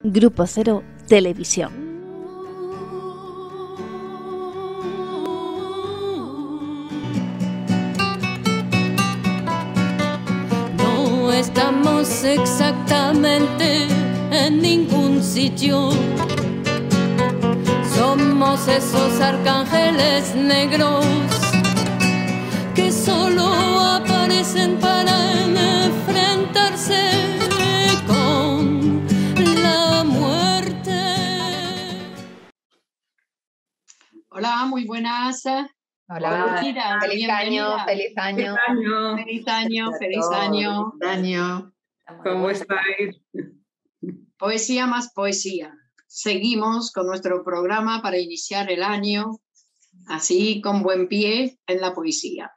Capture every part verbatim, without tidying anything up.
Grupo Cero Televisión. No estamos exactamente en ningún sitio. Somos esos arcángeles negros que solo aparecen para enfrentarse con la muerte. Hola, muy buenas. Hola. Hola. Feliz año, feliz año, feliz año. Feliz año, feliz año. Feliz año. ¿Cómo estáis? Poesía más poesía. Seguimos con nuestro programa para iniciar el año, así con buen pie en la poesía.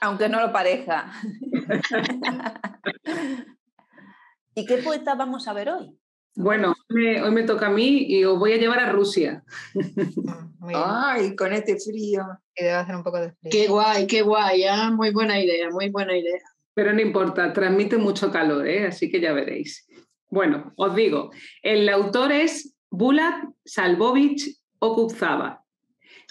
Aunque no lo parezca. ¿Y qué poeta vamos a ver hoy? Bueno, me, hoy me toca a mí y os voy a llevar a Rusia. Ay, con este frío. Que debe hacer un poco de frío. Qué guay, qué guay, ¿eh? Muy buena idea, muy buena idea. Pero no importa, transmite mucho calor, ¿eh? Así que ya veréis. Bueno, os digo, el autor es Bulat Shalvovich Okudzhava.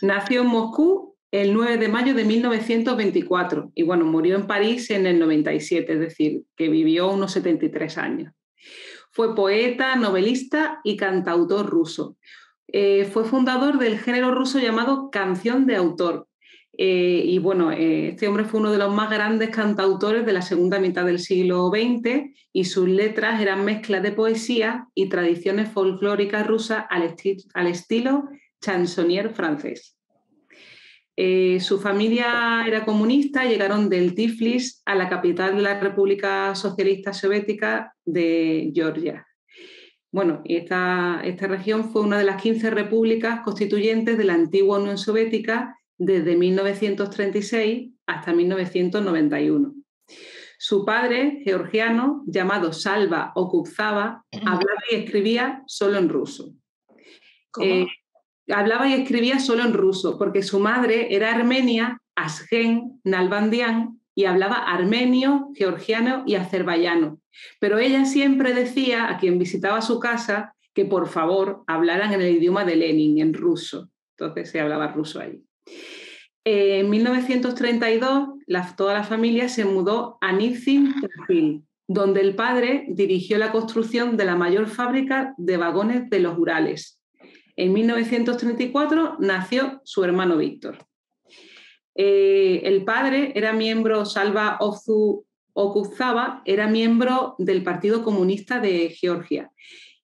Nació en Moscú el nueve de mayo de mil novecientos veinticuatro y bueno, murió en París en el noventa y siete, es decir, que vivió unos setenta y tres años. Fue poeta, novelista y cantautor ruso. Eh, fue fundador del género ruso llamado canción de autor. Eh, y bueno, eh, este hombre fue uno de los más grandes cantautores de la segunda mitad del siglo veinte y sus letras eran mezclas de poesía y tradiciones folclóricas rusas al, esti al estilo chansonnier francés. Eh, su familia era comunista, llegaron del Tiflis a la capital de la República Socialista Soviética de Georgia. Bueno, esta, esta región fue una de las quince repúblicas constituyentes de la antigua Unión Soviética desde mil novecientos treinta y seis hasta mil novecientos noventa y uno. Su padre, georgiano, llamado Salva Okudzhava, hablaba y escribía solo en ruso. Eh, hablaba y escribía solo en ruso, porque su madre era armenia, Ashkhen Nalbandian, y hablaba armenio, georgiano y azerbaiyano. Pero ella siempre decía a quien visitaba su casa que por favor hablaran en el idioma de Lenin, en ruso. Entonces se hablaba ruso allí. Eh, en mil novecientos treinta y dos, la, toda la familia se mudó a Nizhni Novgorod, donde el padre dirigió la construcción de la mayor fábrica de vagones de los Urales. En mil novecientos treinta y cuatro nació su hermano Víctor. Eh, el padre era miembro, Salva Okudzhava, era miembro del Partido Comunista de Georgia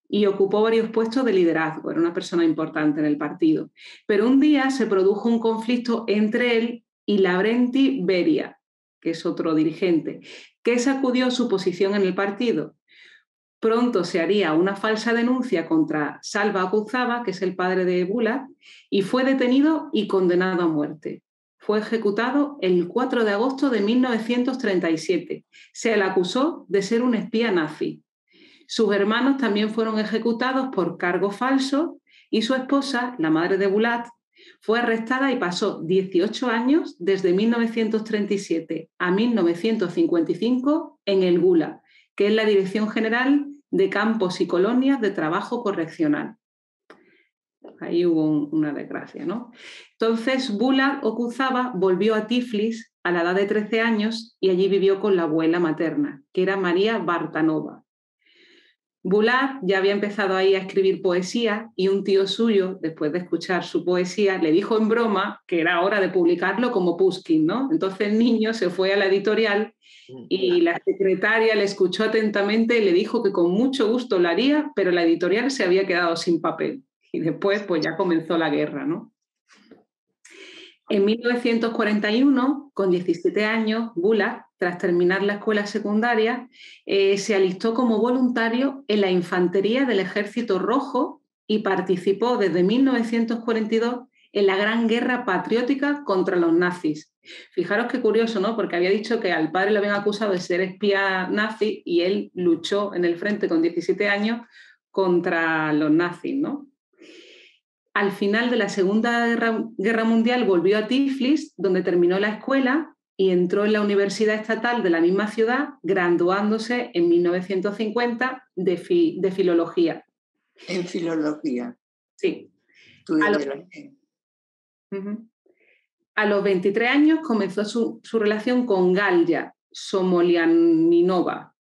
y ocupó varios puestos de liderazgo, era una persona importante en el partido. Pero un día se produjo un conflicto entre él y Lavrenti Beria, que es otro dirigente, que sacudió su posición en el partido. Pronto se haría una falsa denuncia contra Salva Okudzhava, que es el padre de Bulat, y fue detenido y condenado a muerte. Fue ejecutado el cuatro de agosto de mil novecientos treinta y siete. Se le acusó de ser un espía nazi. Sus hermanos también fueron ejecutados por cargo falso y su esposa, la madre de Bulat, fue arrestada y pasó dieciocho años desde mil novecientos treinta y siete a mil novecientos cincuenta y cinco en el Gulag, que es la Dirección General de Campos y Colonias de Trabajo Correccional. Ahí hubo un, una desgracia, ¿no? Entonces Bulat Okudzhava volvió a Tiflis a la edad de trece años y allí vivió con la abuela materna, que era María Bartanova. Bulat ya había empezado ahí a escribir poesía y un tío suyo, después de escuchar su poesía, le dijo en broma que era hora de publicarlo como Pushkin, ¿no? Entonces el niño se fue a la editorial y la secretaria le escuchó atentamente y le dijo que con mucho gusto lo haría, pero la editorial se había quedado sin papel. Y después pues ya comenzó la guerra, ¿no? En mil novecientos cuarenta y uno, con diecisiete años, Bulat, tras terminar la escuela secundaria, eh, se alistó como voluntario en la infantería del Ejército Rojo y participó desde mil novecientos cuarenta y dos en la Gran Guerra Patriótica contra los nazis. Fijaros qué curioso, ¿no? Porque había dicho que al padre lo habían acusado de ser espía nazi y él luchó en el frente con diecisiete años contra los nazis, ¿no? Al final de la Segunda Guerra Mundial volvió a Tiflis, donde terminó la escuela y entró en la Universidad Estatal de la misma ciudad, graduándose en mil novecientos cincuenta de, fi, de filología. En filología. Sí. A los, uh-huh. a los veintitrés años comenzó su, su relación con Galia Somolianinova,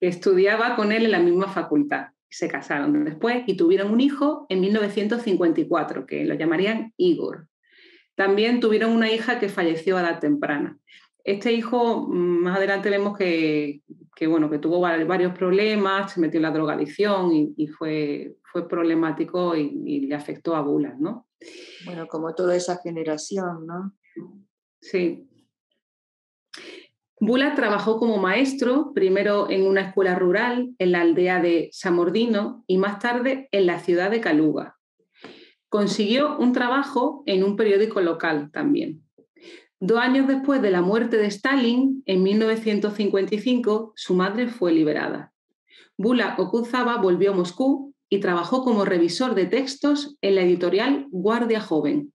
que estudiaba con él en la misma facultad. Se casaron después y tuvieron un hijo en mil novecientos cincuenta y cuatro, que lo llamarían Igor. También tuvieron una hija que falleció a edad temprana. Este hijo, más adelante vemos que, que, bueno, que tuvo varios problemas, se metió en la drogadicción y, y fue, fue problemático y, y le afectó a Bulat, ¿no? Bueno, como toda esa generación, ¿no? Sí. Bulat trabajó como maestro, primero en una escuela rural, en la aldea de Samordino y más tarde en la ciudad de Kaluga. Consiguió un trabajo en un periódico local también. Dos años después de la muerte de Stalin, en mil novecientos cincuenta y cinco, su madre fue liberada. Bulat Okudzhava volvió a Moscú y trabajó como revisor de textos en la editorial Guardia Joven.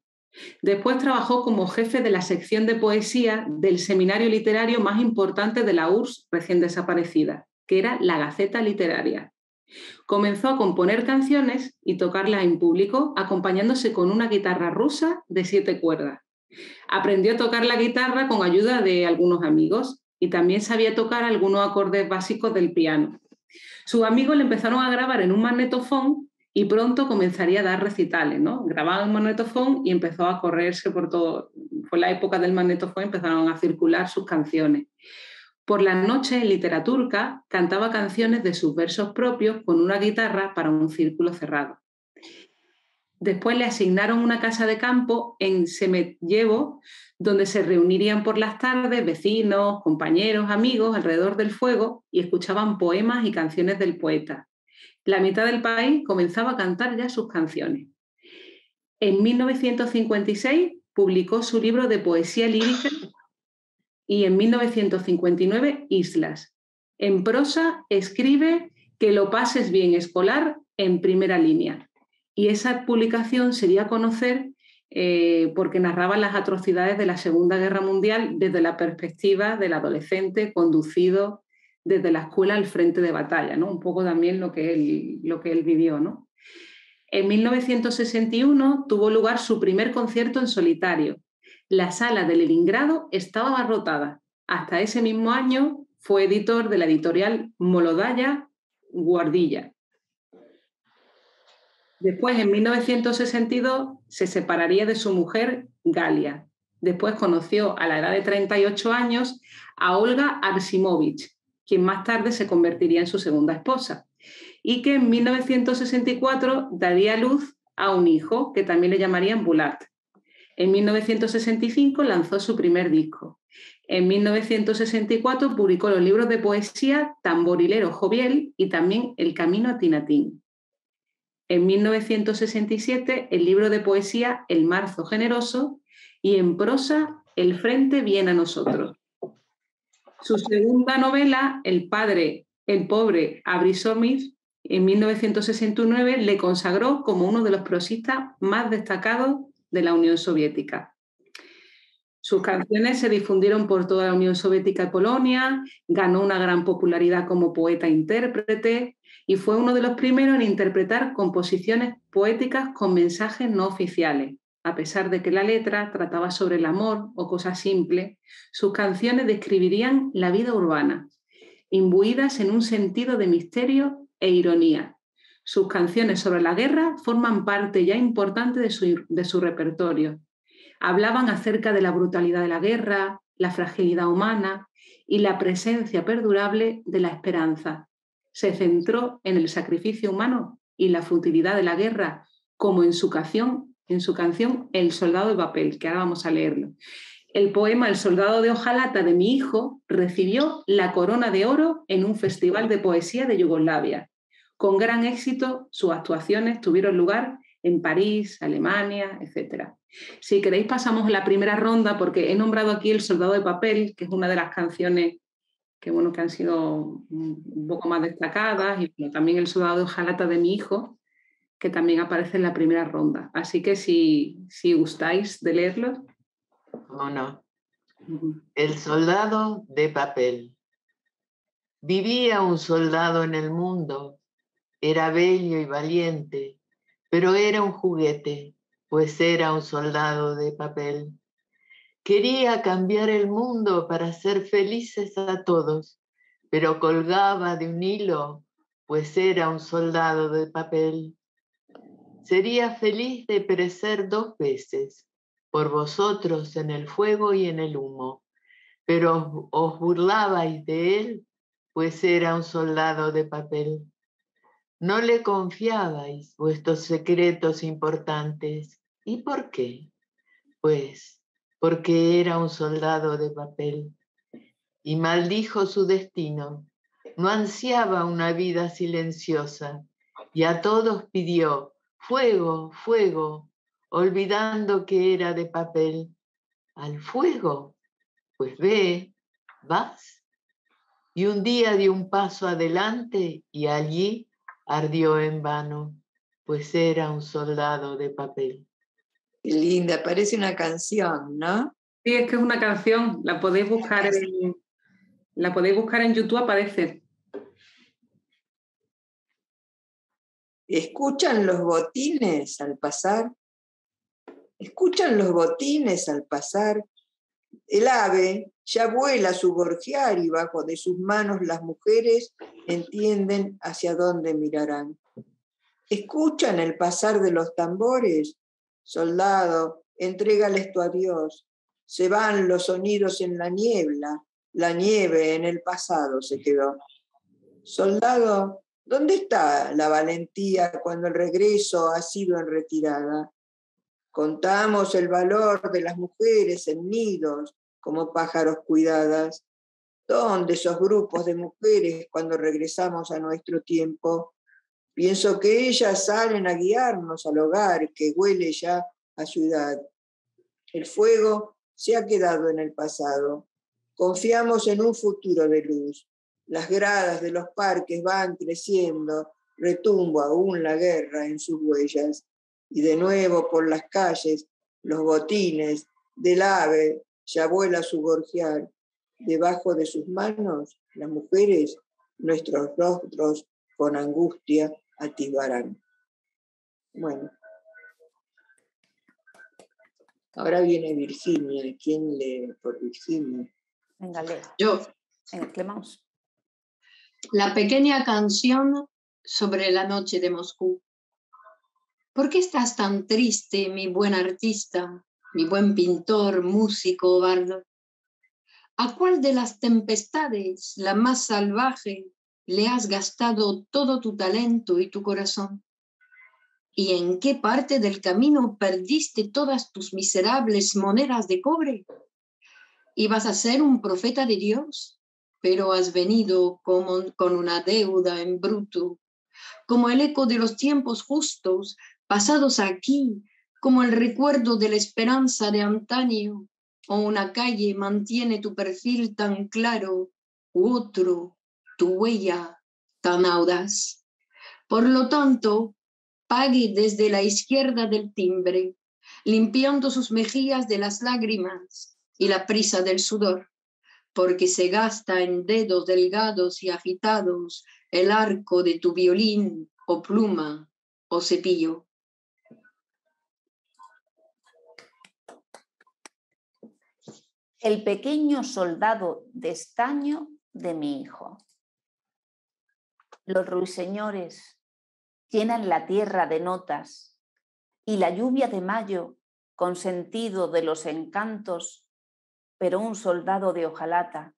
Después trabajó como jefe de la sección de poesía del seminario literario más importante de la U R S S recién desaparecida, que era la Gaceta Literaria. Comenzó a componer canciones y tocarlas en público, acompañándose con una guitarra rusa de siete cuerdas. Aprendió a tocar la guitarra con ayuda de algunos amigos y también sabía tocar algunos acordes básicos del piano. Sus amigos le empezaron a grabar en un magnetofón y pronto comenzaría a dar recitales, ¿no? Grababa un magnetofón y empezó a correrse por todo. Fue la época del magnetofón, empezaron a circular sus canciones. Por las noches, en Literaturka, cantaba canciones de sus versos propios con una guitarra para un círculo cerrado. Después le asignaron una casa de campo en Semetyevo, donde se reunirían por las tardes vecinos, compañeros, amigos alrededor del fuego y escuchaban poemas y canciones del poeta. La mitad del país comenzaba a cantar ya sus canciones. En mil novecientos cincuenta y seis publicó su libro de poesía lírica y en mil novecientos cincuenta y nueve Islas. En prosa escribe Que lo pases bien escolar en primera línea. Y esa publicación se dio a conocer eh, porque narraba las atrocidades de la Segunda Guerra Mundial desde la perspectiva del adolescente conducido desde la escuela al frente de batalla, ¿no? Un poco también lo que él, lo que él vivió, ¿no? En mil novecientos sesenta y uno tuvo lugar su primer concierto en solitario. La sala de Leningrado estaba abarrotada. Hasta ese mismo año fue editor de la editorial Molodaya Guardilla. Después, en mil novecientos sesenta y dos, se separaría de su mujer Galia. Después conoció a la edad de treinta y ocho años a Olga Arsimovich, quien más tarde se convertiría en su segunda esposa, y que en mil novecientos sesenta y cuatro daría luz a un hijo, que también le llamarían Bulat. En mil novecientos sesenta y cinco lanzó su primer disco. En mil novecientos sesenta y cuatro publicó los libros de poesía Tamborilero Joviel y también El camino a Tinatín. En mil novecientos sesenta y siete el libro de poesía El marzo generoso y en prosa El frente viene a nosotros. Su segunda novela, El padre, el pobre Abrisomis, en mil novecientos sesenta y nueve le consagró como uno de los prosistas más destacados de la Unión Soviética. Sus canciones se difundieron por toda la Unión Soviética y Polonia, ganó una gran popularidad como poeta-intérprete y fue uno de los primeros en interpretar composiciones poéticas con mensajes no oficiales. A pesar de que la letra trataba sobre el amor o cosas simples, sus canciones describirían la vida urbana, imbuidas en un sentido de misterio e ironía. Sus canciones sobre la guerra forman parte ya importante de su, de su repertorio. Hablaban acerca de la brutalidad de la guerra, la fragilidad humana y la presencia perdurable de la esperanza. Se centró en el sacrificio humano y la futilidad de la guerra, como en su canción en su canción El soldado de papel, que ahora vamos a leerlo. El poema El soldado de hojalata de mi hijo recibió la corona de oro en un festival de poesía de Yugoslavia. Con gran éxito, sus actuaciones tuvieron lugar en París, Alemania, etcétera. Si queréis pasamos a la primera ronda, porque he nombrado aquí El soldado de papel, que es una de las canciones que, bueno, que han sido un poco más destacadas, y bueno, también El soldado de hojalata de mi hijo, que también aparece en la primera ronda. Así que si, si gustáis de leerlo. ¿Cómo no? El soldado de papel. Vivía un soldado en el mundo, era bello y valiente, pero era un juguete, pues era un soldado de papel. Quería cambiar el mundo para hacer felices a todos, pero colgaba de un hilo, pues era un soldado de papel. Sería feliz de perecer dos veces, por vosotros en el fuego y en el humo, pero os burlabais de él, pues era un soldado de papel. No le confiabais vuestros secretos importantes. ¿Y por qué? Pues porque era un soldado de papel. Y maldijo su destino. No ansiaba una vida silenciosa. Y a todos pidió fuego, fuego, olvidando que era de papel. ¿Al fuego? Pues ve, vas. Y un día dio un paso adelante y allí ardió en vano, pues era un soldado de papel. Qué linda, parece una canción, ¿no? Sí, es que es una canción, la podéis buscar en, la podéis buscar en YouTube, aparece. ¿Escuchan los botines al pasar? ¿Escuchan los botines al pasar? El ave ya vuela a su gorjear y bajo de sus manos las mujeres entienden hacia dónde mirarán. Escuchan el pasar de los tambores. Soldado, entrégales tu adiós. Se van los sonidos en la niebla. La nieve en el pasado se quedó. Soldado, ¿dónde está la valentía cuando el regreso ha sido en retirada? Contamos el valor de las mujeres en nidos, como pájaros cuidadas. ¿Dónde esos grupos de mujeres cuando regresamos a nuestro tiempo? Pienso que ellas salen a guiarnos al hogar que huele ya a ciudad. El fuego se ha quedado en el pasado. Confiamos en un futuro de luz. Las gradas de los parques van creciendo, retumba aún la guerra en sus huellas. Y de nuevo por las calles, los botines del ave ya vuela su gorjear. Debajo de sus manos, las mujeres, nuestros rostros con angustia atibarán. Bueno. Ahora viene Virginia. ¿Quién lee por Virginia? Venga, lee. Yo. Venga, Clemamos. La pequeña canción sobre la noche de Moscú. ¿Por qué estás tan triste, mi buen artista, mi buen pintor, músico o bardo? ¿A cuál de las tempestades, la más salvaje, le has gastado todo tu talento y tu corazón? ¿Y en qué parte del camino perdiste todas tus miserables monedas de cobre? Ibas a ser un profeta de Dios, pero has venido como, con una deuda en bruto, como el eco de los tiempos justos, pasados aquí, como el recuerdo de la esperanza de antaño, o una calle mantiene tu perfil tan claro, u otro, tu huella tan audaz. Por lo tanto, pague desde la izquierda del timbre, limpiando sus mejillas de las lágrimas y la prisa del sudor, porque se gasta en dedos delgados y agitados el arco de tu violín o pluma o cepillo. El pequeño soldado de estaño de mi hijo. Los ruiseñores llenan la tierra de notas y la lluvia de mayo con sentido de los encantos, pero un soldado de hojalata,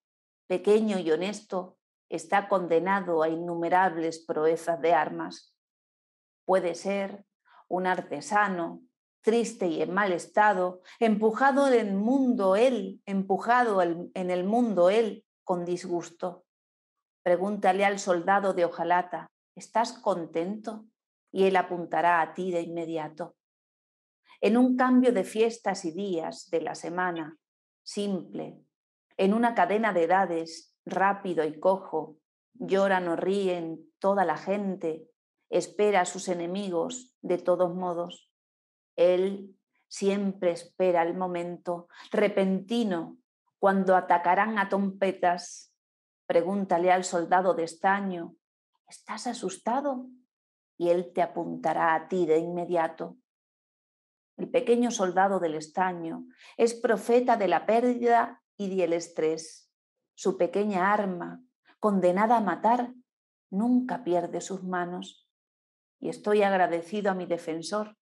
pequeño y honesto, está condenado a innumerables proezas de armas. Puede ser un artesano, triste y en mal estado, empujado en el mundo él, empujado en el mundo él, con disgusto. Pregúntale al soldado de hojalata, ¿estás contento? Y él apuntará a ti de inmediato. En un cambio de fiestas y días de la semana, simple, en una cadena de edades, rápido y cojo, lloran o ríen toda la gente, espera a sus enemigos de todos modos. Él siempre espera el momento repentino Cuando atacarán a trompetas, pregúntale al soldado de estaño, ¿estás asustado? Y él te apuntará a ti de inmediato. El pequeño soldado del estaño es profeta de la pérdida y del estrés. Su pequeña arma, condenada a matar, nunca pierde sus manos. Y estoy agradecido a mi defensor,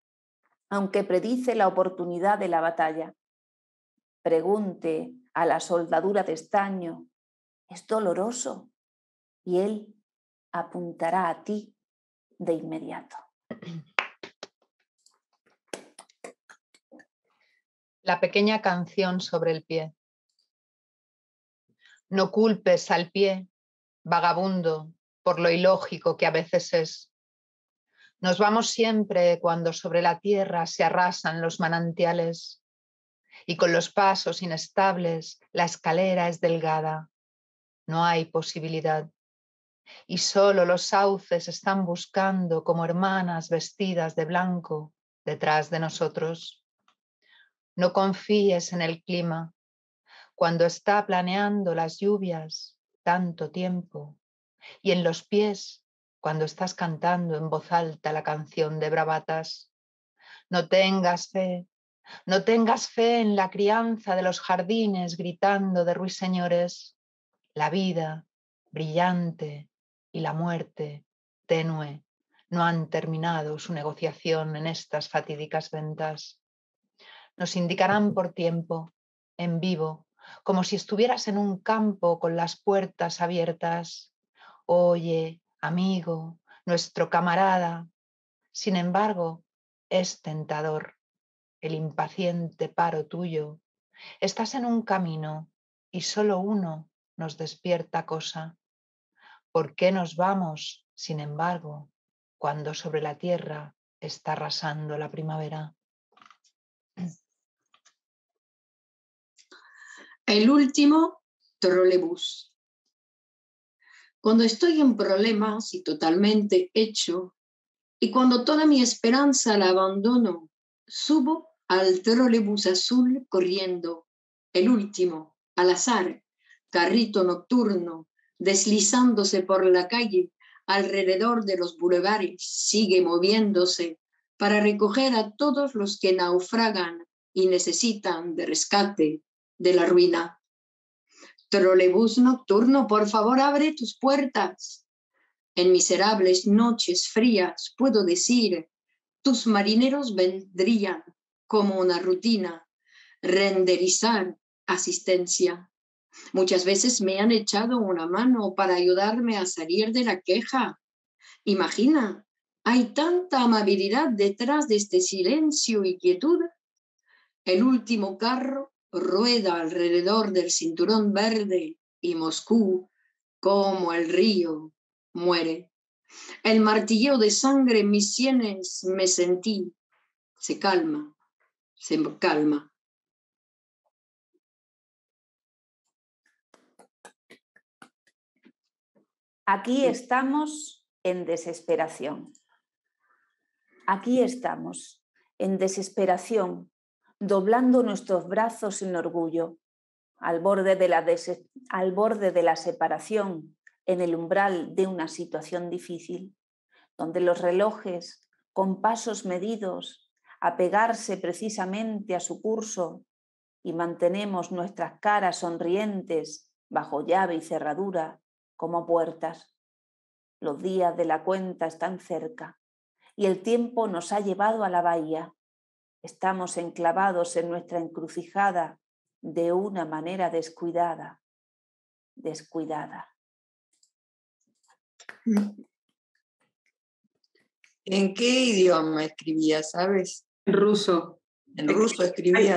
aunque predice la oportunidad de la batalla. Pregunte a la soldadura de estaño, ¿es doloroso? Y él apuntará a ti de inmediato. La pequeña canción sobre el pie. No culpes al pie, vagabundo, por lo ilógico que a veces es. Nos vamos siempre cuando sobre la tierra se arrasan los manantiales y con los pasos inestables la escalera es delgada. No hay posibilidad. Y solo los sauces están buscando como hermanas vestidas de blanco detrás de nosotros. No confíes en el clima, cuando está planeando las lluvias tanto tiempo, y en los pies, cuando estás cantando en voz alta la canción de bravatas. No tengas fe, no tengas fe en la crianza de los jardines gritando de ruiseñores, la vida brillante y la muerte tenue no han terminado su negociación en estas fatídicas ventas. Nos indicarán por tiempo, en vivo, como si estuvieras en un campo con las puertas abiertas. Oye, amigo, nuestro camarada. Sin embargo, es tentador el impaciente paro tuyo. Estás en un camino y solo uno nos despierta cosa. ¿Por qué nos vamos, sin embargo, cuando sobre la tierra está arrasando la primavera? El último trolebús. Cuando estoy en problemas y totalmente hecho, y cuando toda mi esperanza la abandono, subo al trolebús azul corriendo, el último, al azar, carrito nocturno, deslizándose por la calle, alrededor de los bulevares, sigue moviéndose para recoger a todos los que naufragan y necesitan de rescate de la ruina. Trolebús nocturno, por favor, abre tus puertas. En miserables noches frías, puedo decir, tus marineros vendrían como una rutina, renderizar asistencia. Muchas veces me han echado una mano para ayudarme a salir de la queja. Imagina, hay tanta amabilidad detrás de este silencio y quietud. El último carro rueda alrededor del cinturón verde y Moscú, como el río, muere. El martilleo de sangre en mis sienes me sentí. Se calma, se calma. Aquí estamos en desesperación. Aquí estamos en desesperación, doblando nuestros brazos sin orgullo, al borde de la des- al borde de la separación, en el umbral de una situación difícil, donde los relojes, con pasos medidos, apegarse precisamente a su curso, y mantenemos nuestras caras sonrientes bajo llave y cerradura, como puertas. Los días de la cuenta están cerca, y el tiempo nos ha llevado a la bahía. Estamos enclavados en nuestra encrucijada de una manera descuidada, descuidada. ¿En qué idioma escribía, sabes? En ruso. En ruso escribía.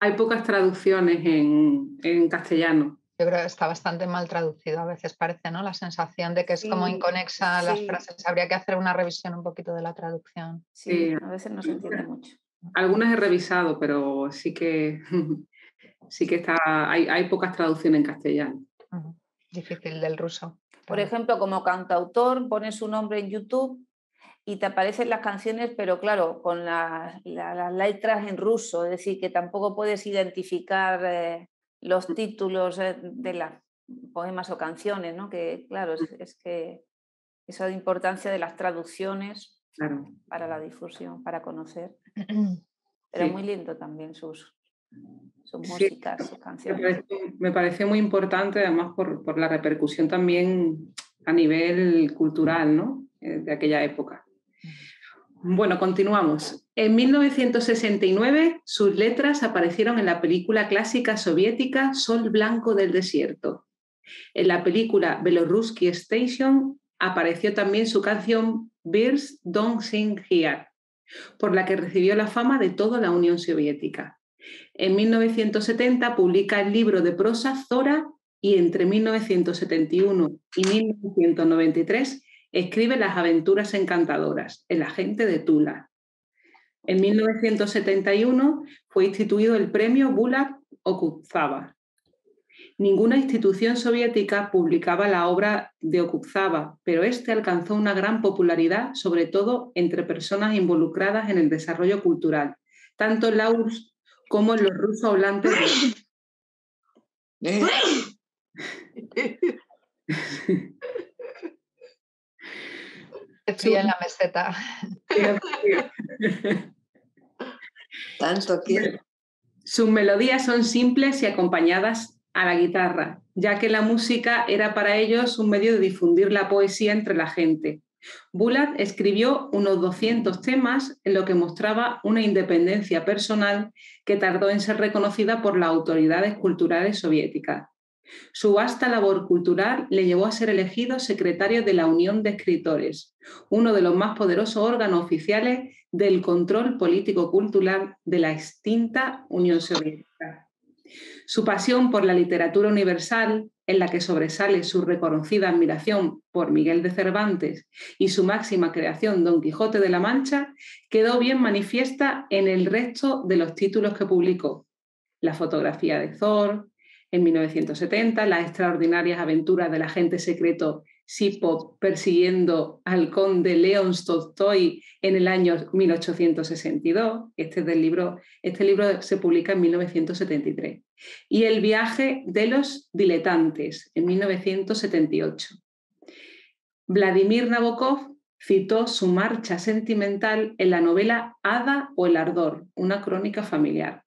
Hay, hay pocas traducciones en, en castellano. Yo creo que está bastante mal traducido, a veces parece, ¿no? La sensación de que es sí, como inconexa sí. Las frases. Habría que hacer una revisión un poquito de la traducción. Sí, sí. A veces no se entiende mucho. Algunas he revisado, pero sí que, sí que está, hay, hay pocas traducciones en castellano. Difícil del ruso. Por ejemplo, como cantautor, pones su nombre en YouTube y te aparecen las canciones, pero claro, con la, la, las letras en ruso, es decir, que tampoco puedes identificar eh, los títulos de las poemas o canciones, ¿no? Que claro, es, es que esa es la importancia de las traducciones, claro, para la difusión, para conocer. Pero sí, muy lindo también sus, sus músicas, sí, sus canciones. Me parece, me parece muy importante, además por, por la repercusión también a nivel cultural, ¿no? De aquella época. Bueno, continuamos. En mil novecientos sesenta y nueve, sus letras aparecieron en la película clásica soviética Sol blanco del desierto. En la película Belorussky Station apareció también su canción Birds Don't Sing Here, por la que recibió la fama de toda la Unión Soviética. En mil novecientos setenta publica el libro de prosa Zora y entre mil novecientos setenta y uno y mil novecientos noventa y tres escribe Las aventuras encantadoras, El agente de Tula. En mil novecientos setenta y uno fue instituido el premio Bulat Okudzhava. Ninguna institución soviética publicaba la obra de Okudzhava, pero este alcanzó una gran popularidad, sobre todo entre personas involucradas en el desarrollo cultural, tanto en la U R S S como en los rusos hablantes. De... Estoy en la meseta. Tanto quiero. Sus melodías son simples y acompañadas a la guitarra, ya que la música era para ellos un medio de difundir la poesía entre la gente. Bulat escribió unos doscientos temas, en lo que mostraba una independencia personal que tardó en ser reconocida por las autoridades culturales soviéticas. Su vasta labor cultural le llevó a ser elegido secretario de la Unión de Escritores, uno de los más poderosos órganos oficiales del control político-cultural de la extinta Unión Soviética. Su pasión por la literatura universal, en la que sobresale su reconocida admiración por Miguel de Cervantes y su máxima creación, Don Quijote de la Mancha, quedó bien manifiesta en el resto de los títulos que publicó. La fotografía de Thor, en mil novecientos setenta, Las extraordinarias aventuras del agente secreto Sipov persiguiendo al conde León Tolstói en el año mil ochocientos sesenta y dos, este, es del libro, este libro se publica en mil novecientos setenta y tres, y El viaje de los diletantes en mil novecientos setenta y ocho. Vladimir Nabokov citó su marcha sentimental en la novela Ada o el Ardor, una crónica familiar.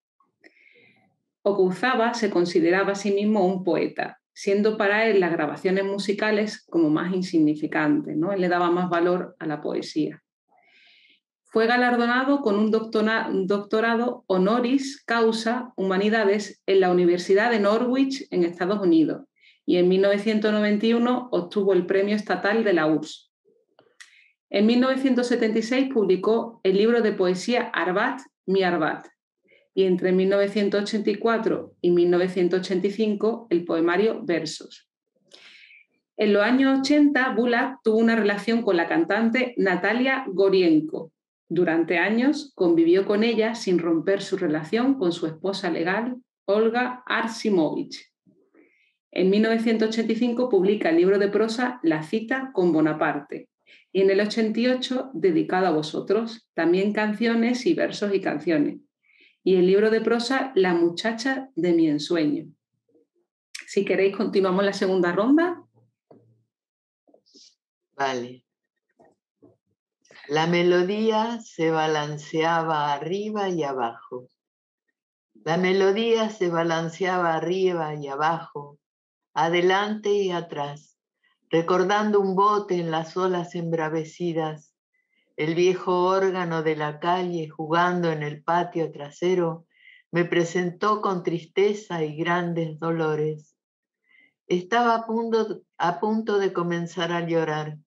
Okudzhava se consideraba a sí mismo un poeta, siendo para él las grabaciones musicales como más insignificantes, ¿no? Él le daba más valor a la poesía. Fue galardonado con un doctorado honoris causa humanidades en la Universidad de Norwich, en Estados Unidos, y en mil novecientos noventa y uno obtuvo el premio estatal de la U R S S. En mil novecientos setenta y seis publicó el libro de poesía Arbat, mi Arbat, y entre mil novecientos ochenta y cuatro y mil novecientos ochenta y cinco el poemario Versos. En los años ochenta, Bulat tuvo una relación con la cantante Natalia Gorienko. Durante años convivió con ella sin romper su relación con su esposa legal, Olga Arsimovich. En mil novecientos ochenta y cinco publica el libro de prosa La cita con Bonaparte, y en el ochenta y ocho, Dedicado a vosotros, también canciones y versos y canciones, y el libro de prosa La muchacha de mi ensueño. Si queréis, continuamos la segunda ronda. Vale. La melodía se balanceaba arriba y abajo. La melodía se balanceaba arriba y abajo, adelante y atrás, recordando un bote en las olas embravecidas, el viejo órgano de la calle jugando en el patio trasero me presentó con tristeza y grandes dolores. Estaba a punto, a punto de comenzar a llorar,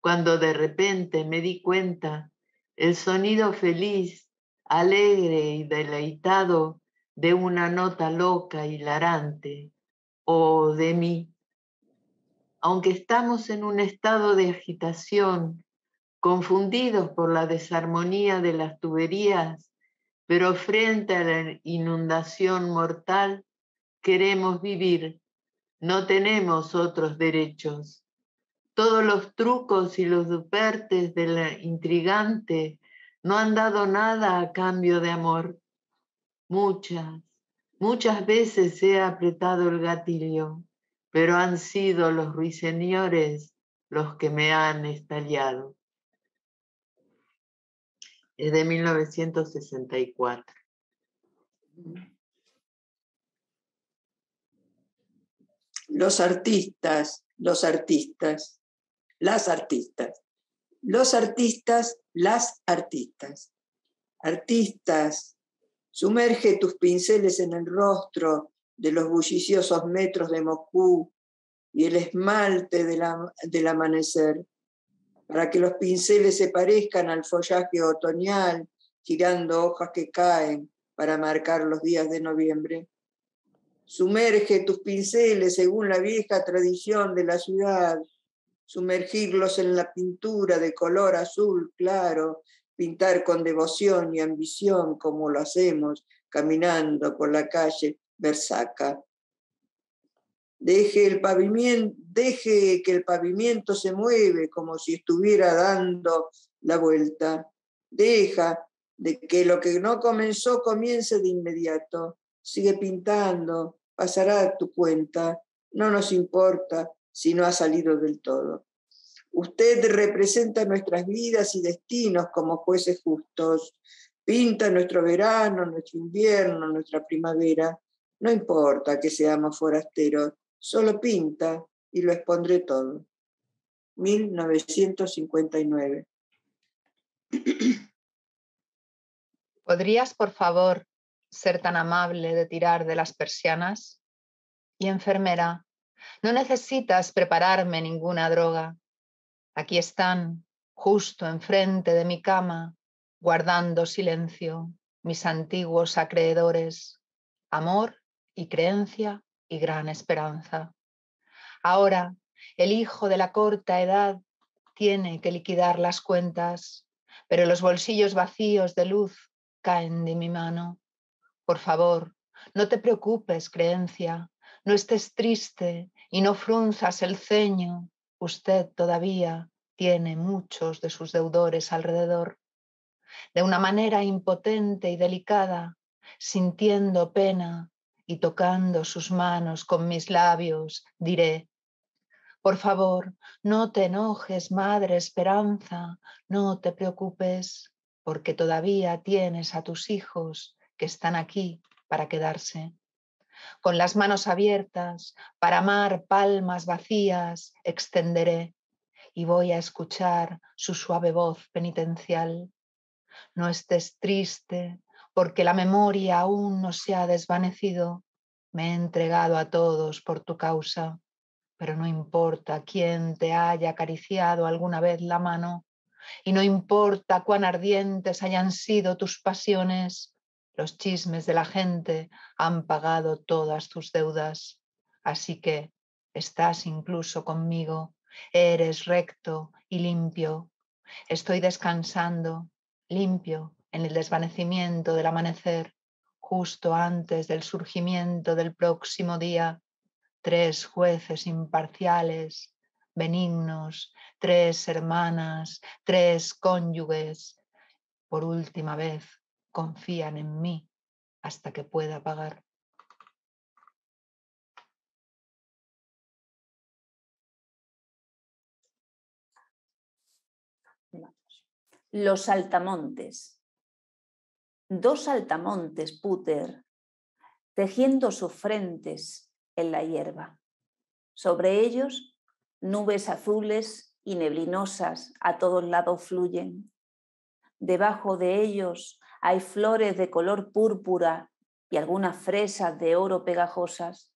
cuando de repente me di cuenta el sonido feliz, alegre y deleitado de una nota loca, hilarante, oh, de mí. Aunque estamos en un estado de agitación, confundidos por la desarmonía de las tuberías, pero frente a la inundación mortal, queremos vivir, no tenemos otros derechos. Todos los trucos y los dupertes de la intrigante no han dado nada a cambio de amor. Muchas, Muchas veces he apretado el gatillo, pero han sido los ruiseñores los que me han estallado. Es de mil novecientos sesenta y cuatro. Los artistas, los artistas, las artistas, los artistas, las artistas, artistas, sumerge tus pinceles en el rostro de los bulliciosos metros de Moscú y el esmalte de la, del amanecer, para que los pinceles se parezcan al follaje otoñal, girando hojas que caen para marcar los días de noviembre. Sumerge tus pinceles según la vieja tradición de la ciudad, sumergirlos en la pintura de color azul claro, pintar con devoción y ambición como lo hacemos caminando por la calle Bersaca. Deje, el pavimento, deje que el pavimento se mueve como si estuviera dando la vuelta. Deja de que lo que no comenzó comience de inmediato. Sigue pintando, pasará a tu cuenta. No nos importa si no ha salido del todo. Usted representa nuestras vidas y destinos como jueces justos. Pinta nuestro verano, nuestro invierno, nuestra primavera. No importa que seamos forasteros. Solo pinta y lo expondré todo. mil novecientos cincuenta y nueve. ¿Podrías, por favor, ser tan amable de tirar de las persianas? Y enfermera, no necesitas prepararme ninguna droga. Aquí están, justo enfrente de mi cama, guardando silencio, mis antiguos acreedores, amor y creencia y gran esperanza. Ahora, el hijo de la corta edad tiene que liquidar las cuentas, pero los bolsillos vacíos de luz caen de mi mano. Por favor, no te preocupes, creencia, no estés triste y no frunzas el ceño. Usted todavía tiene muchos de sus deudores alrededor. De una manera impotente y delicada, sintiendo pena y tocando sus manos con mis labios, diré: por favor, no te enojes, madre Esperanza, no te preocupes, porque todavía tienes a tus hijos que están aquí para quedarse. Con las manos abiertas, para amar palmas vacías, extenderé y voy a escuchar su suave voz penitencial. No estés triste, porque la memoria aún no se ha desvanecido. Me he entregado a todos por tu causa, pero no importa quién te haya acariciado alguna vez la mano, y no importa cuán ardientes hayan sido tus pasiones. Los chismes de la gente han pagado todas tus deudas, así que estás incluso conmigo, eres recto y limpio. Estoy descansando, limpio, en el desvanecimiento del amanecer, justo antes del surgimiento del próximo día. Tres jueces imparciales, benignos, tres hermanas, tres cónyuges, por última vez, confían en mí hasta que pueda pagar. Los saltamontes. Dos saltamontes, Puter, tejiendo sus frentes en la hierba. Sobre ellos, nubes azules y neblinosas a todos lados fluyen. Debajo de ellos hay flores de color púrpura y algunas fresas de oro pegajosas.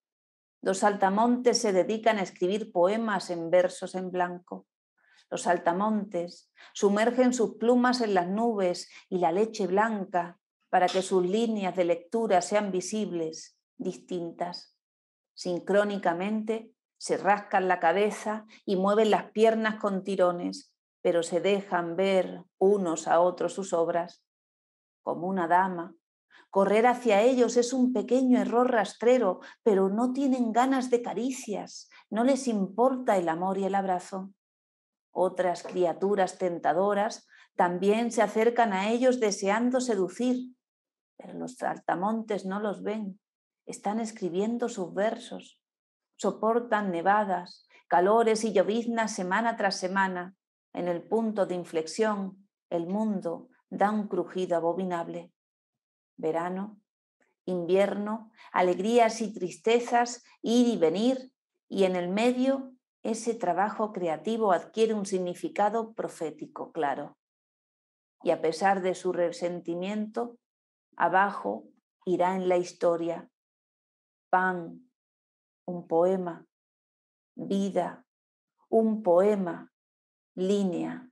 Los saltamontes se dedican a escribir poemas en versos en blanco. Los saltamontes sumergen sus plumas en las nubes y la leche blanca para que sus líneas de lectura sean visibles, distintas. Sincrónicamente se rascan la cabeza y mueven las piernas con tirones, pero se dejan ver unos a otros sus obras. Como una dama, correr hacia ellos es un pequeño error rastrero, pero no tienen ganas de caricias, no les importa el amor y el abrazo. Otras criaturas tentadoras también se acercan a ellos deseando seducir, pero los saltamontes no los ven están escribiendo sus versos, soportan nevadas, calores y lloviznas semana tras semana. En el punto de inflexión, el mundo da un crujido abominable. Verano, invierno, alegrías y tristezas, ir y venir, y en el medio ese trabajo creativo adquiere un significado profético claro. Y a pesar de su resentimiento, abajo irá en la historia. Pan, un poema. Vida, un poema. Línea,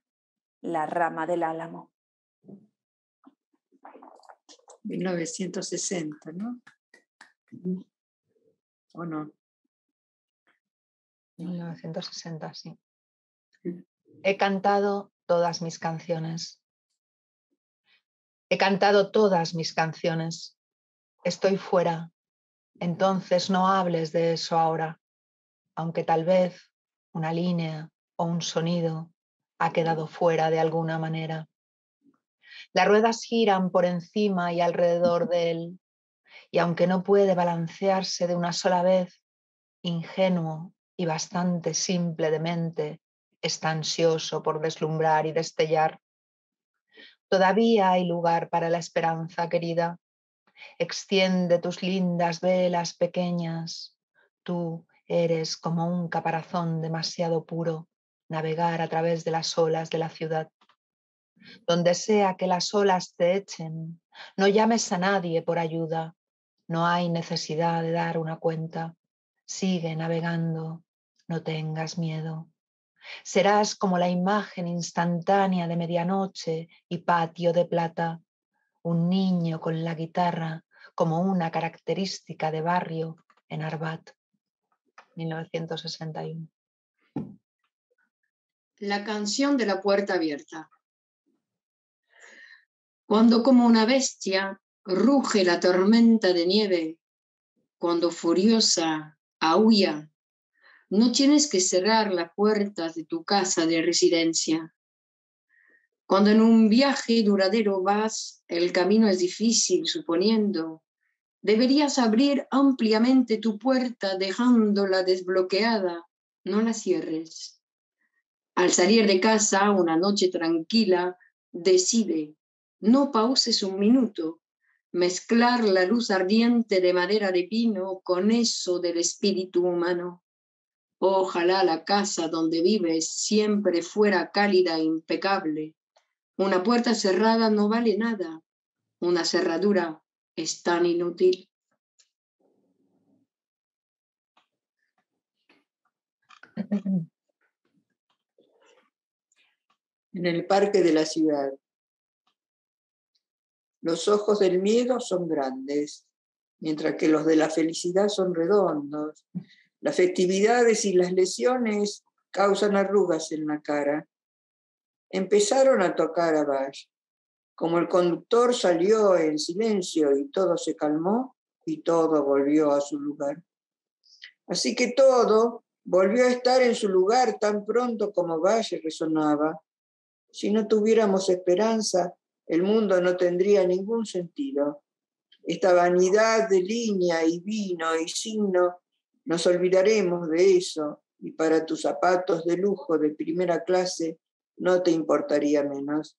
la rama del álamo. mil novecientos sesenta, ¿no? ¿O no? mil novecientos sesenta, sí. He cantado todas mis canciones. He cantado todas mis canciones. Estoy fuera. Entonces no hables de eso ahora, aunque tal vez una línea o un sonido ha quedado fuera de alguna manera. Las ruedas giran por encima y alrededor de él, y aunque no puede balancearse de una sola vez, ingenuo y bastante simple de mente, está ansioso por deslumbrar y destellar. Todavía hay lugar para la esperanza, querida. Extiende tus lindas velas pequeñas. Tú eres como un caparazón demasiado puro, navegar a través de las olas de la ciudad. Donde sea que las olas te echen, no llames a nadie por ayuda. No hay necesidad de dar una cuenta. Sigue navegando, no tengas miedo. Serás como la imagen instantánea de medianoche y patio de plata. Un niño con la guitarra como una característica de barrio en Arbat. mil novecientos sesenta y uno. La canción de la puerta abierta. Cuando como una bestia ruge la tormenta de nieve, cuando furiosa aúlla, no tienes que cerrar la puerta de tu casa de residencia. Cuando en un viaje duradero vas, el camino es difícil, suponiendo, deberías abrir ampliamente tu puerta dejándola desbloqueada, no la cierres. Al salir de casa una noche tranquila, decide, no pauses un minuto, mezclar la luz ardiente de madera de pino con eso del espíritu humano. Ojalá la casa donde vives siempre fuera cálida e impecable. Una puerta cerrada no vale nada. Una cerradura es tan inútil. En el parque de la ciudad. Los ojos del miedo son grandes, mientras que los de la felicidad son redondos. Las festividades y las lesiones causan arrugas en la cara. Empezaron a tocar a Bach. Como el conductor salió en silencio y todo se calmó, y todo volvió a su lugar. Así que todo volvió a estar en su lugar tan pronto como Bach resonaba. Si no tuviéramos esperanza, el mundo no tendría ningún sentido. Esta vanidad de línea y vino y signo, nos olvidaremos de eso, y para tus zapatos de lujo de primera clase, no te importaría menos.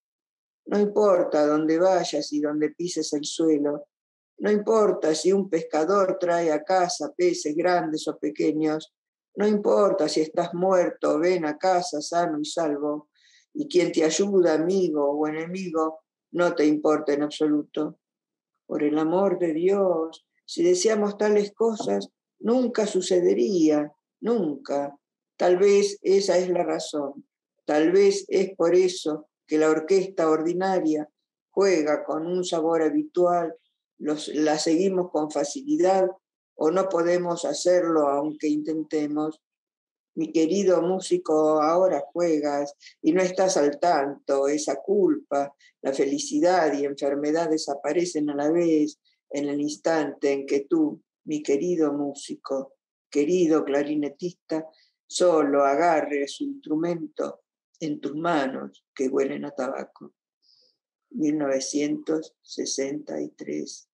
No importa dónde vayas y dónde pises el suelo. No importa si un pescador trae a casa peces grandes o pequeños. No importa si estás muerto o ven a casa sano y salvo. Y quien te ayuda, amigo o enemigo, no te importa en absoluto. Por el amor de Dios, si deseamos tales cosas, nunca sucedería, nunca. Tal vez esa es la razón. Tal vez es por eso que la orquesta ordinaria juega con un sabor habitual, los, la seguimos con facilidad o no podemos hacerlo aunque intentemos. Mi querido músico, ahora juegas y no estás al tanto. Esa culpa, la felicidad y enfermedad desaparecen a la vez en el instante en que tú, mi querido músico, querido clarinetista, solo agarres su instrumento en tus manos que huelen a tabaco. mil novecientos sesenta y tres.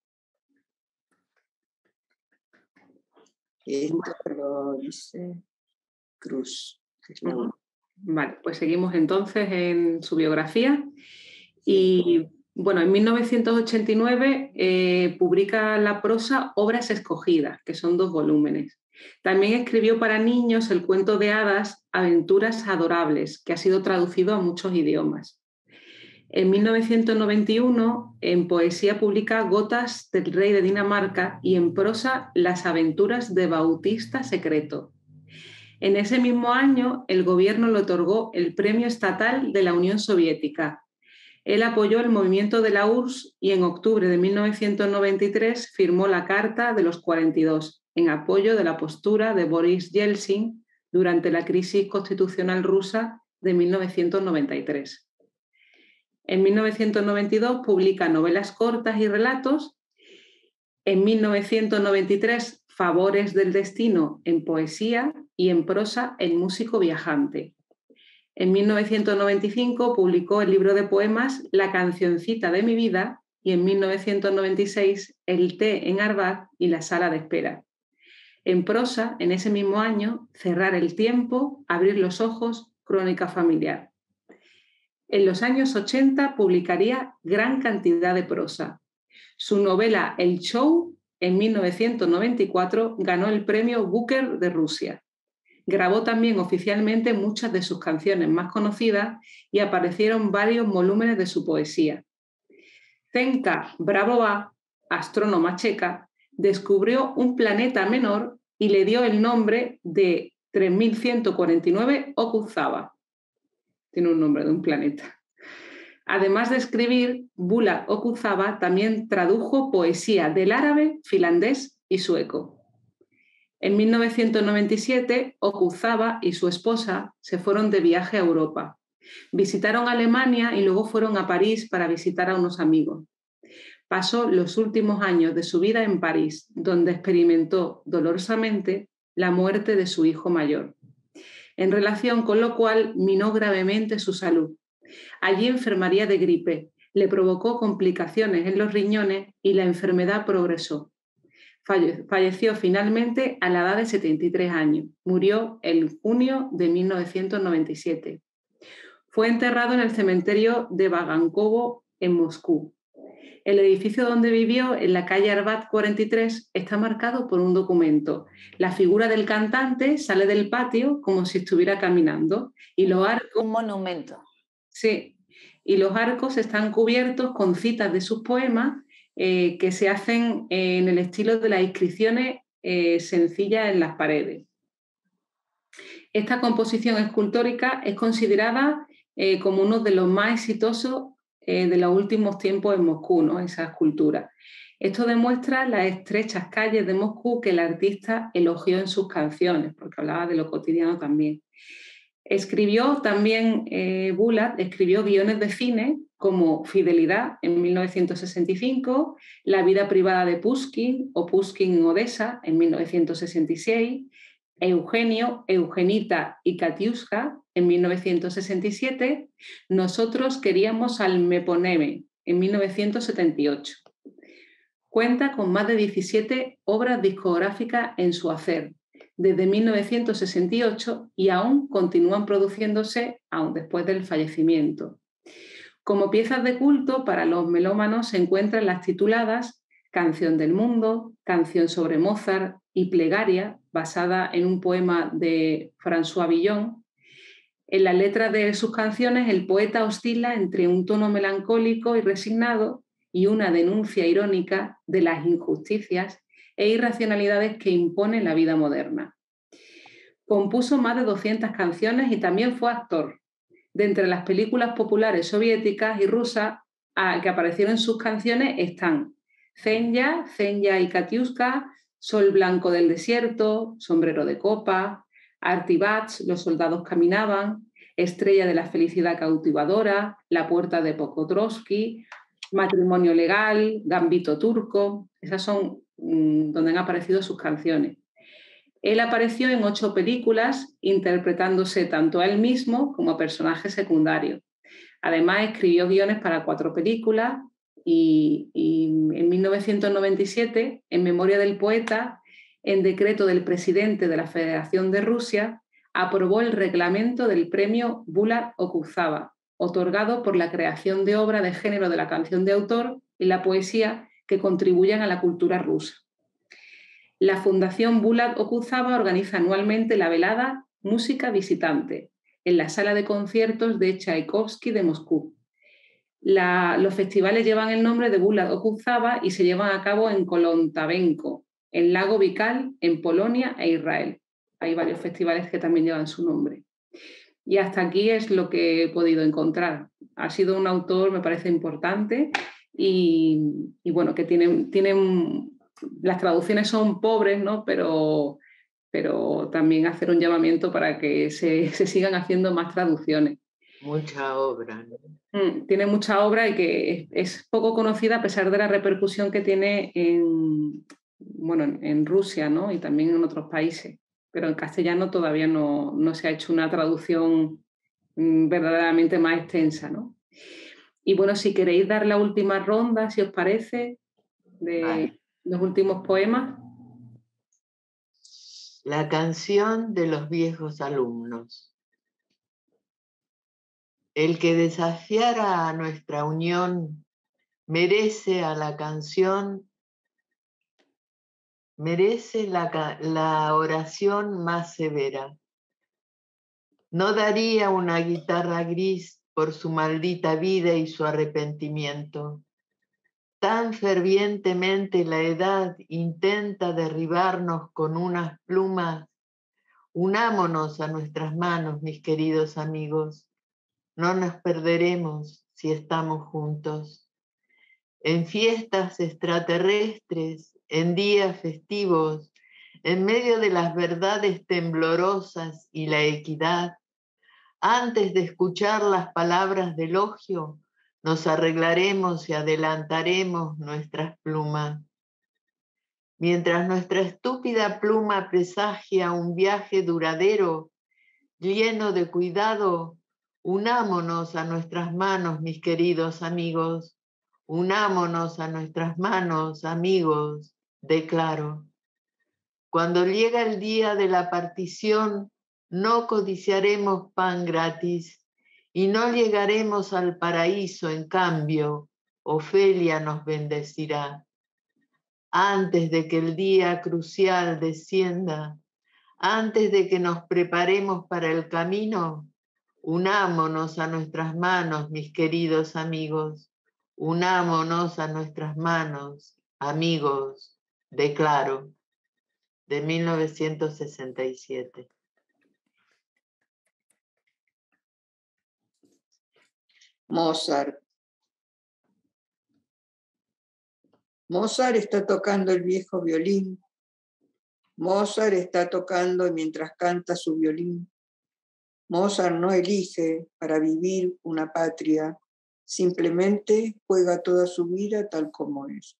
Esto lo dice Cruz. Uh-huh. Vale, pues seguimos entonces en su biografía. Y bueno, en mil novecientos ochenta y nueve eh, publica la prosa Obras Escogidas, que son dos volúmenes. También escribió para niños el cuento de hadas Aventuras Adorables, que ha sido traducido a muchos idiomas. En mil novecientos noventa y uno, en poesía publica Gotas del Rey de Dinamarca y en prosa Las Aventuras de Bautista Secreto. En ese mismo año, el gobierno le otorgó el Premio Estatal de la Unión Soviética. Él apoyó el movimiento de la U R S S y en octubre de mil novecientos noventa y tres firmó la Carta de los cuarenta y dos, en apoyo de la postura de Boris Yeltsin durante la crisis constitucional rusa de mil novecientos noventa y tres. En mil novecientos noventa y dos publica novelas cortas y relatos. En mil novecientos noventa y tres, Favores del destino en poesía y en prosa El músico viajante. En mil novecientos noventa y cinco publicó el libro de poemas La cancioncita de mi vida y en mil novecientos noventa y seis El té en Arbat y La sala de espera. En prosa, en ese mismo año, Cerrar el tiempo, Abrir los ojos, Crónica familiar. En los años ochenta publicaría gran cantidad de prosa. Su novela El show, en mil novecientos noventa y cuatro, ganó el premio Booker de Rusia. Grabó también oficialmente muchas de sus canciones más conocidas y aparecieron varios volúmenes de su poesía. Zdenka Vavrová, astrónoma checa, descubrió un planeta menor y le dio el nombre de tres mil ciento cuarenta y nueve Okudzhava. Tiene un nombre de un planeta. Además de escribir, Bulat Okudzhava también tradujo poesía del árabe, finlandés y sueco. En mil novecientos noventa y siete, Okudzhava y su esposa se fueron de viaje a Europa. Visitaron Alemania y luego fueron a París para visitar a unos amigos. Pasó los últimos años de su vida en París, donde experimentó dolorosamente la muerte de su hijo mayor, en relación con lo cual minó gravemente su salud. Allí enfermaría de gripe, le provocó complicaciones en los riñones y la enfermedad progresó. Falle- falleció finalmente a la edad de setenta y tres años. Murió en junio de mil novecientos noventa y siete. Fue enterrado en el cementerio de Vagankovo, en Moscú. El edificio donde vivió, en la calle Arbat cuarenta y tres, está marcado por un documento. La figura del cantante sale del patio como si estuviera caminando y los arcos... Un monumento. Sí, y los arcos están cubiertos con citas de sus poemas eh, que se hacen eh, en el estilo de las inscripciones eh, sencillas en las paredes. Esta composición escultórica es considerada eh, como uno de los más exitosos de los últimos tiempos en Moscú, ¿no? Esa escultura. Esto demuestra las estrechas calles de Moscú que el artista elogió en sus canciones, porque hablaba de lo cotidiano también. Escribió también, eh, Bulat escribió guiones de cine como Fidelidad en mil novecientos sesenta y cinco, La vida privada de Pushkin o Pushkin en Odessa en mil novecientos sesenta y seis, Eugenio, Eugenita y Katiuska en mil novecientos sesenta y siete, Nosotros queríamos al Meponeme en mil novecientos setenta y ocho. Cuenta con más de diecisiete obras discográficas en su hacer desde mil novecientos sesenta y ocho y aún continúan produciéndose aún después del fallecimiento. Como piezas de culto para los melómanos se encuentran las tituladas Canción del mundo, Canción sobre Mozart y Plegaria, basada en un poema de François Villon. En la letra de sus canciones, el poeta oscila entre un tono melancólico y resignado y una denuncia irónica de las injusticias e irracionalidades que impone la vida moderna. Compuso más de doscientas canciones y también fue actor. De entre las películas populares soviéticas y rusas a que aparecieron en sus canciones están Zenya, Zenya y Katiuska, Sol blanco del desierto, Sombrero de copa, Artivatch, Los soldados caminaban, Estrella de la felicidad cautivadora, La puerta de Pokrovsky, Matrimonio legal, Gambito turco. Esas son mmm, donde han aparecido sus canciones. Él apareció en ocho películas, interpretándose tanto a él mismo como a personajes secundarios. Además, escribió guiones para cuatro películas. Y, y en mil novecientos noventa y siete, en memoria del poeta, en decreto del presidente de la Federación de Rusia, aprobó el reglamento del premio Bulat Okudzhava, otorgado por la creación de obra de género de la canción de autor y la poesía que contribuyan a la cultura rusa. La Fundación Bulat Okudzhava organiza anualmente la velada Música Visitante en la sala de conciertos de Tchaikovsky de Moscú. La, los festivales llevan el nombre de Bulat Okudzhava y se llevan a cabo en Kolontabenko, en Lago Baikal, en Polonia e Israel. Hay varios festivales que también llevan su nombre. Y hasta aquí es lo que he podido encontrar. Ha sido un autor, me parece, importante y, y bueno, que tiene, tiene un, las traducciones son pobres, ¿no? Pero, pero también hacer un llamamiento para que se, se sigan haciendo más traducciones. Mucha obra, ¿no? Mm, tiene mucha obra y que es, es poco conocida a pesar de la repercusión que tiene en, bueno, en, en Rusia, ¿no? Y también en otros países. Pero en castellano todavía no, no se ha hecho una traducción verdaderamente más extensa, ¿no? Y bueno, si queréis dar la última ronda, si os parece, de vale. Los últimos poemas. La canción de los viejos alumnos. El que desafiara a nuestra unión merece a la canción merece la, la oración más severa. No daría una guitarra gris por su maldita vida y su arrepentimiento. Tan fervientemente la edad intenta derribarnos con unas plumas. Unámonos a nuestras manos, mis queridos amigos. No nos perderemos si estamos juntos. En fiestas extraterrestres, en días festivos, en medio de las verdades temblorosas y la equidad, antes de escuchar las palabras de elogio, nos arreglaremos y adelantaremos nuestras plumas. Mientras nuestra estúpida pluma presagia un viaje duradero, lleno de cuidado, unámonos a nuestras manos, mis queridos amigos, unámonos a nuestras manos, amigos. Declaro, cuando llega el día de la partición, no codiciaremos pan gratis y no llegaremos al paraíso, en cambio, Ofelia nos bendecirá. Antes de que el día crucial descienda, antes de que nos preparemos para el camino, unámonos a nuestras manos, mis queridos amigos, unámonos a nuestras manos, amigos. Declaro, de mil novecientos sesenta y siete. Mozart. Mozart está tocando el viejo violín. Mozart está tocando mientras canta su violín. Mozart no elige para vivir una patria, simplemente juega toda su vida tal como es.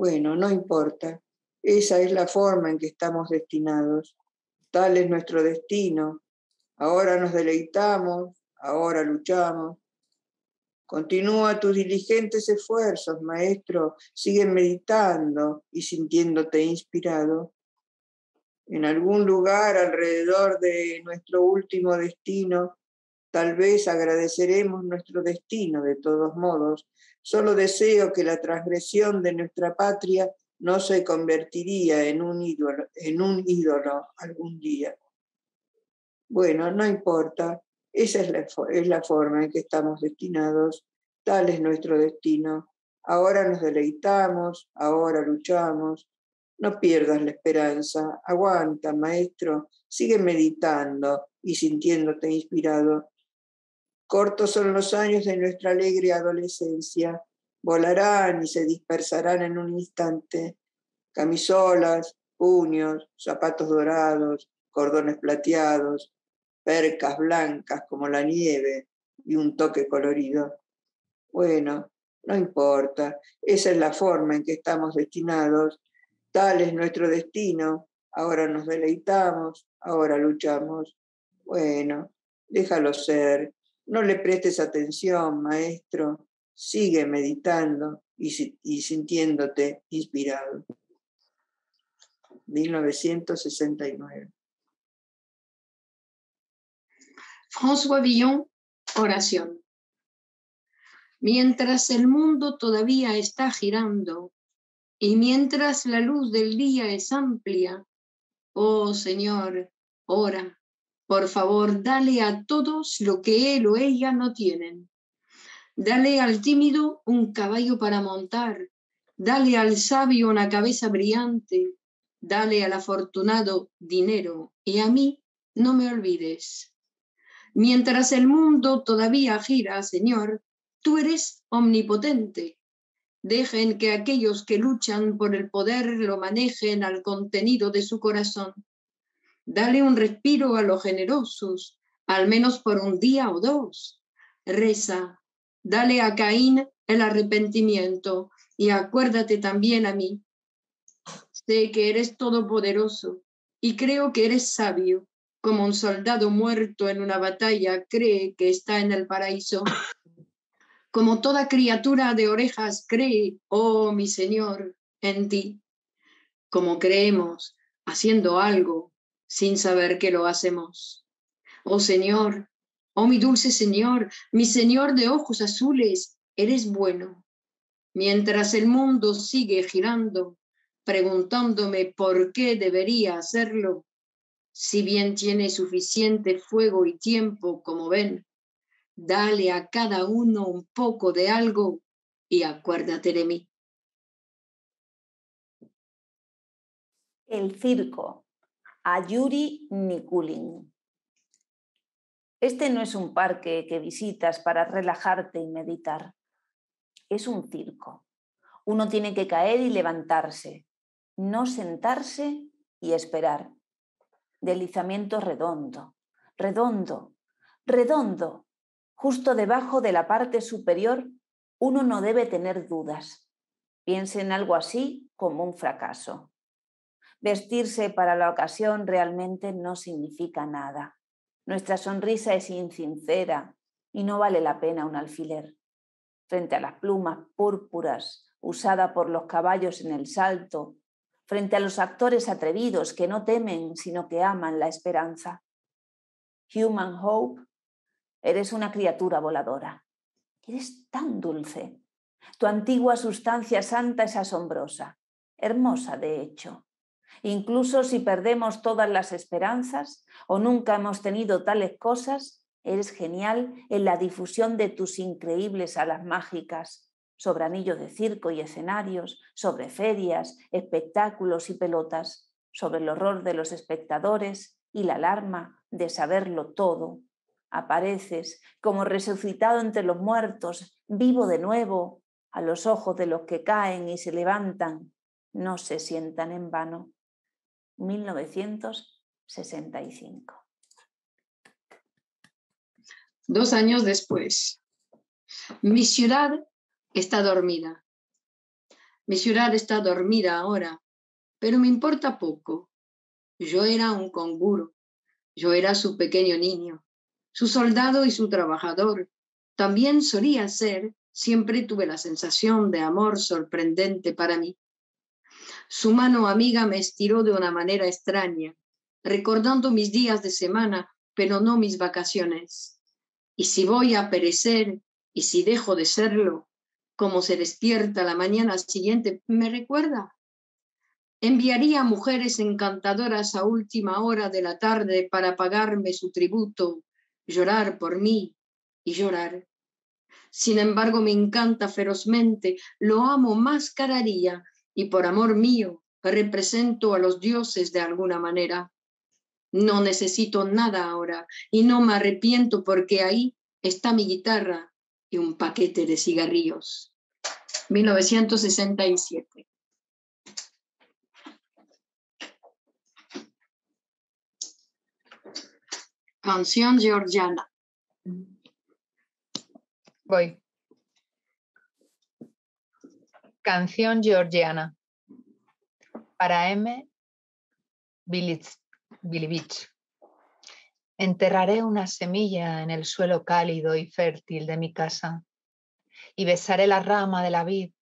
Bueno, no importa, esa es la forma en que estamos destinados, tal es nuestro destino, ahora nos deleitamos, ahora luchamos. Continúa tus diligentes esfuerzos, maestro, sigue meditando y sintiéndote inspirado. En algún lugar alrededor de nuestro último destino, tal vez agradeceremos nuestro destino de todos modos. Solo deseo que la transgresión de nuestra patria no se convertiría en un ídolo, en un ídolo algún día. Bueno, no importa, esa es la, es la forma en que estamos destinados, tal es nuestro destino. Ahora nos deleitamos, ahora luchamos. No pierdas la esperanza, aguanta, maestro, sigue meditando y sintiéndote inspirado. Cortos son los años de nuestra alegre adolescencia. Volarán y se dispersarán en un instante. Camisolas, puños, zapatos dorados, cordones plateados, percas blancas como la nieve y un toque colorido. Bueno, no importa, esa es la forma en que estamos destinados. Tal es nuestro destino. Ahora nos deleitamos, ahora luchamos. Bueno, déjalo ser. No le prestes atención, maestro. Sigue meditando y, y sintiéndote inspirado. mil novecientos sesenta y nueve. François Villon, oración. Mientras el mundo todavía está girando y mientras la luz del día es amplia, oh Señor, ora, por favor, dale a todos lo que él o ella no tienen. Dale al tímido un caballo para montar, dale al sabio una cabeza brillante, dale al afortunado dinero y a mí no me olvides. Mientras el mundo todavía gira, Señor, tú eres omnipotente. Dejen que aquellos que luchan por el poder lo manejen al contenido de su corazón. Dale un respiro a los generosos, al menos por un día o dos. Reza, dale a Caín el arrepentimiento y acuérdate también a mí. Sé que eres todopoderoso y creo que eres sabio, como un soldado muerto en una batalla cree que está en el paraíso. Como toda criatura de orejas cree, oh mi Señor, en ti. Como creemos, haciendo algo, sin saber que lo hacemos. Oh Señor, oh mi dulce Señor, mi Señor de ojos azules, eres bueno. Mientras el mundo sigue girando, preguntándome por qué debería hacerlo, si bien tiene suficiente fuego y tiempo, como ven, dale a cada uno un poco de algo y acuérdate de mí. El circo, a Yuri Nikulin. Este no es un parque que visitas para relajarte y meditar. Es un circo. Uno tiene que caer y levantarse, no sentarse y esperar. Deslizamiento redondo, redondo, redondo. Justo debajo de la parte superior, uno no debe tener dudas. Piense en algo así como un fracaso. Vestirse para la ocasión realmente no significa nada. Nuestra sonrisa es insincera y no vale la pena un alfiler. Frente a las plumas púrpuras usadas por los caballos en el salto, frente a los actores atrevidos que no temen sino que aman la esperanza. Human Hope. Eres una criatura voladora. Eres tan dulce. Tu antigua sustancia santa es asombrosa, hermosa de hecho. Incluso si perdemos todas las esperanzas o nunca hemos tenido tales cosas, eres genial en la difusión de tus increíbles alas mágicas sobre anillos de circo y escenarios, sobre ferias, espectáculos y pelotas, sobre el horror de los espectadores y la alarma de saberlo todo. Apareces como resucitado entre los muertos, vivo de nuevo, a los ojos de los que caen y se levantan, no se sientan en vano. mil novecientos sesenta y cinco. Dos años después. Mi ciudad está dormida. Mi ciudad está dormida ahora, pero me importa poco. Yo era un canguro, yo era su pequeño niño, su soldado y su trabajador. También solía ser, siempre tuve la sensación de amor sorprendente para mí. Su mano amiga me estiró de una manera extraña, recordando mis días de semana, pero no mis vacaciones. Y si voy a perecer, y si dejo de serlo, como se despierta la mañana siguiente, me recuerda. Enviaría mujeres encantadoras a última hora de la tarde para pagarme su tributo, llorar por mí y llorar. Sin embargo, me encanta ferozmente, lo amo más cada día y por amor mío represento a los dioses de alguna manera. No necesito nada ahora y no me arrepiento porque ahí está mi guitarra y un paquete de cigarrillos. mil novecientos sesenta y siete. Canción georgiana. Voy. Canción georgiana. Para M. Bilibich. Enterraré una semilla en el suelo cálido y fértil de mi casa, y besaré la rama de la vid,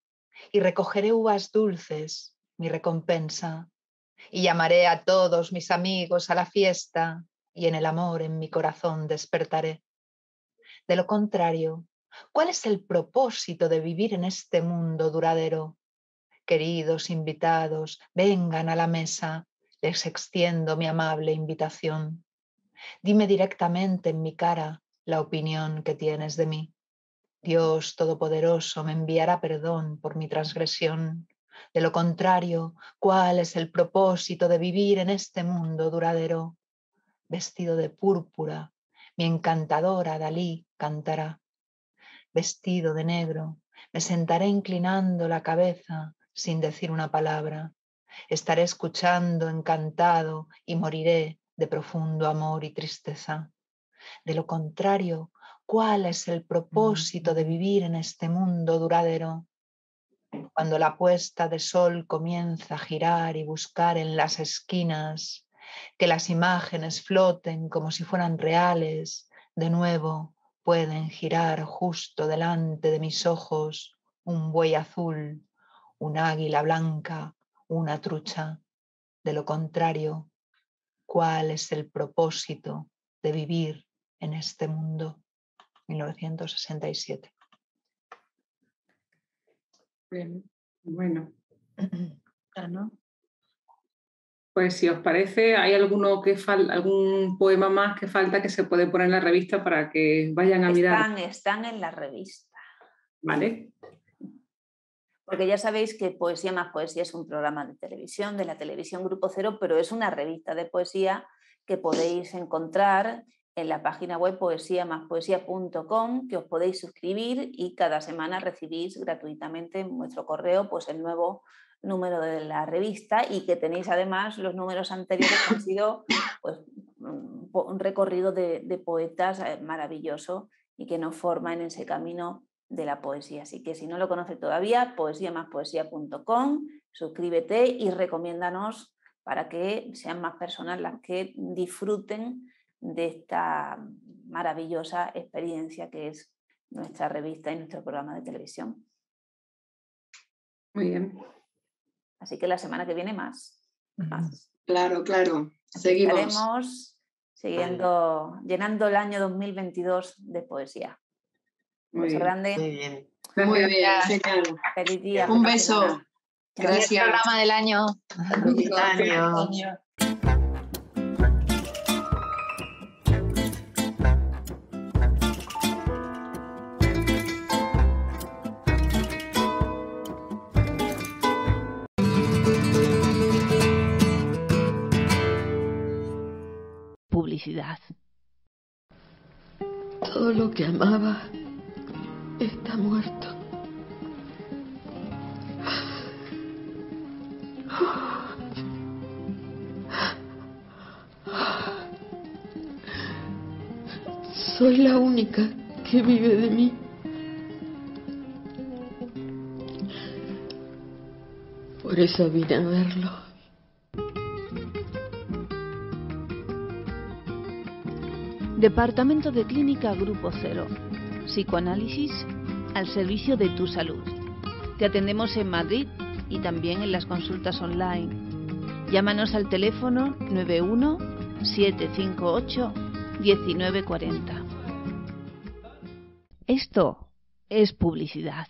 y recogeré uvas dulces, mi recompensa, y llamaré a todos mis amigos a la fiesta y en el amor en mi corazón despertaré. De lo contrario, ¿cuál es el propósito de vivir en este mundo duradero? Queridos invitados, vengan a la mesa, les extiendo mi amable invitación. Dime directamente en mi cara la opinión que tienes de mí. Dios Todopoderoso me enviará perdón por mi transgresión. De lo contrario, ¿cuál es el propósito de vivir en este mundo duradero? Vestido de púrpura, mi encantadora Dalí cantará. Vestido de negro, me sentaré inclinando la cabeza sin decir una palabra. Estaré escuchando encantado y moriré de profundo amor y tristeza. De lo contrario, ¿cuál es el propósito de vivir en este mundo duradero? Cuando la puesta de sol comienza a girar y buscar en las esquinas, que las imágenes floten como si fueran reales, de nuevo pueden girar justo delante de mis ojos un buey azul, un águila blanca, una trucha. De lo contrario, ¿cuál es el propósito de vivir en este mundo? mil novecientos sesenta y siete. Bueno, ¿no? Pues si os parece, ¿hay alguno que fal- algún poema más que falta que se puede poner en la revista para que vayan a están, mirar? Están en la revista. Vale. Porque ya sabéis que Poesía más Poesía es un programa de televisión, de la televisión Grupo Cero, pero es una revista de poesía que podéis encontrar en la página web poesía más poesía punto com, que os podéis suscribir y cada semana recibís gratuitamente en vuestro correo pues, el nuevo número de la revista, y que tenéis además los números anteriores que han sido pues, un recorrido de, de poetas maravilloso y que nos forma en ese camino de la poesía. Así que si no lo conoces todavía, poesía más poesía punto com, suscríbete y recomiéndanos para que sean más personas las que disfruten de esta maravillosa experiencia que es nuestra revista y nuestro programa de televisión. Muy bien. Así que la semana que viene más. más. Claro, claro. Seguimos. Estaremos siguiendo, vale. llenando el año dos mil veintidós de poesía. Muy bien. Grande. Muy bien. Muy bien, señor. Feliz día. Un beso. Semana. Gracias. El programa del año. Feliz año. Todo lo que amaba está muerto. Soy la única que vive de mí. Por eso vine a verlo. Departamento de Clínica Grupo Cero. Psicoanálisis al servicio de tu salud. Te atendemos en Madrid y también en las consultas online. Llámanos al teléfono nueve uno siete cinco ocho uno nueve cuatro cero. Esto es publicidad.